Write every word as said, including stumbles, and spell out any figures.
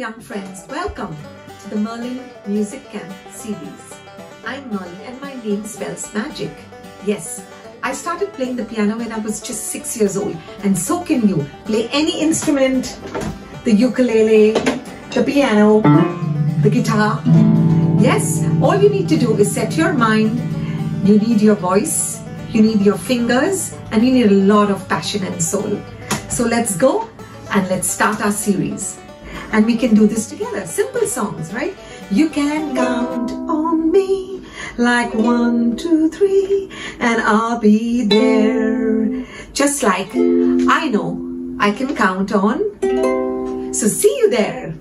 young friends, welcome to the Merlin Music Camp series. I'm Merlin and my name spells magic. Yes, I started playing the piano when I was just six years old, and so can you. Play any instrument, the ukulele, the piano, the guitar. Yes, all you need to do is set your mind, you need your voice, you need your fingers, and you need a lot of passion and soul. So let's go and let's start our series. And we can do this together. Simple songs, right? You can count on me like one, two, three, and I'll be there. Just like I know I can count on. So see you there.